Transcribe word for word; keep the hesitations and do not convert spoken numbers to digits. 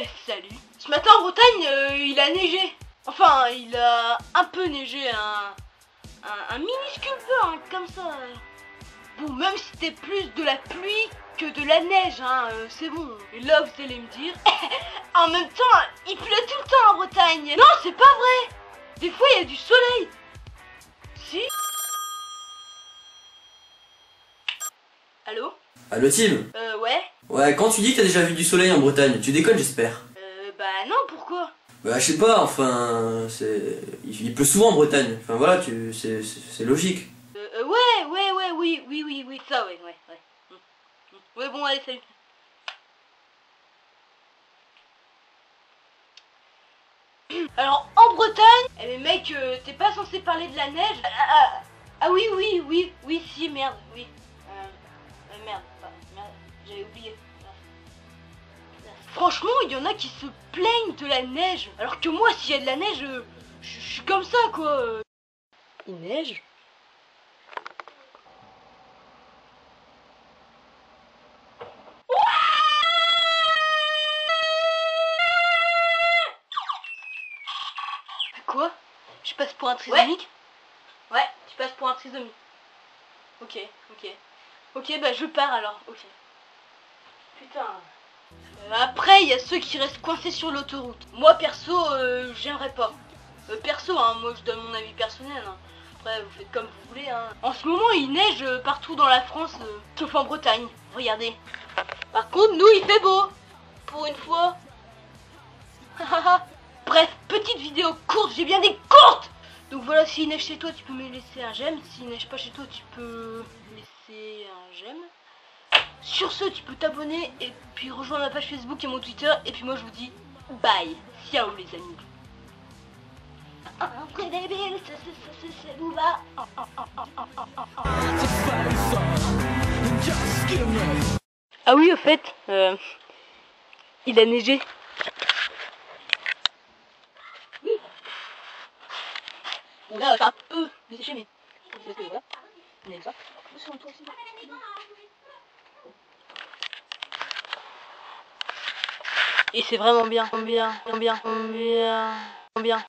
Eh salut. Ce matin en Bretagne, euh, il a neigé. Enfin, il a un peu neigé, un, un, un minuscule peu, hein, comme ça. Bon, même si c'était plus de la pluie que de la neige, hein, euh, c'est bon. Et là, vous allez me dire, en même temps, il pleut tout le temps en Bretagne. Non, c'est pas vrai. Des fois, il y a du soleil. Si. Allô? Allô Tim? Euh ouais? Ouais, quand tu dis que t'as déjà vu du soleil en Bretagne, tu déconnes j'espère? Euh bah non, pourquoi? Bah je sais pas, enfin... c'est... Il pleut souvent en Bretagne, enfin voilà, tu... c'est logique. Euh, euh ouais, ouais, ouais, oui, oui, oui, oui, ça ouais, ouais, ouais. Ouais bon, allez, salut. Alors en Bretagne, eh mais mec, euh, t'es pas censé parler de la neige? Ah, ah, ah oui, oui, oui, oui, si, merde, oui. Merde, merde, j'avais oublié. Franchement, il y en a qui se plaignent de la neige. Alors que moi, s'il y a de la neige, je suis comme ça, quoi. Il neige? Quoi? Je passe pour un trisomique? Ouais, ouais, tu passes pour un trisomique. Ok, ok. Ok, bah je pars alors, ok. Putain. Euh, après, il y a ceux qui restent coincés sur l'autoroute. Moi, perso, euh, j'aimerais pas. Euh, perso, hein, moi, je donne mon avis personnel. Hein. Après, vous faites comme vous voulez. Hein. En ce moment, il neige euh, partout dans la France, euh, sauf en Bretagne. Regardez. Par contre, nous, il fait beau. Pour une fois. Bref, petite vidéo courte, j'ai bien des courtes. Donc voilà, s'il neige chez toi, tu peux me laisser un j'aime. S'il neige pas chez toi, tu peux... un j'aime. Sur ce, tu peux t'abonner et puis rejoindre ma page Facebook et mon Twitter. Et puis moi, je vous dis bye. Ciao les amis. Un vrai débile, c'est Booba. Ah oui, au fait, euh, il a neigé. Oui. Bon là, un peu léger, mais... Et c'est vraiment bien, bien, bien, bien, bien.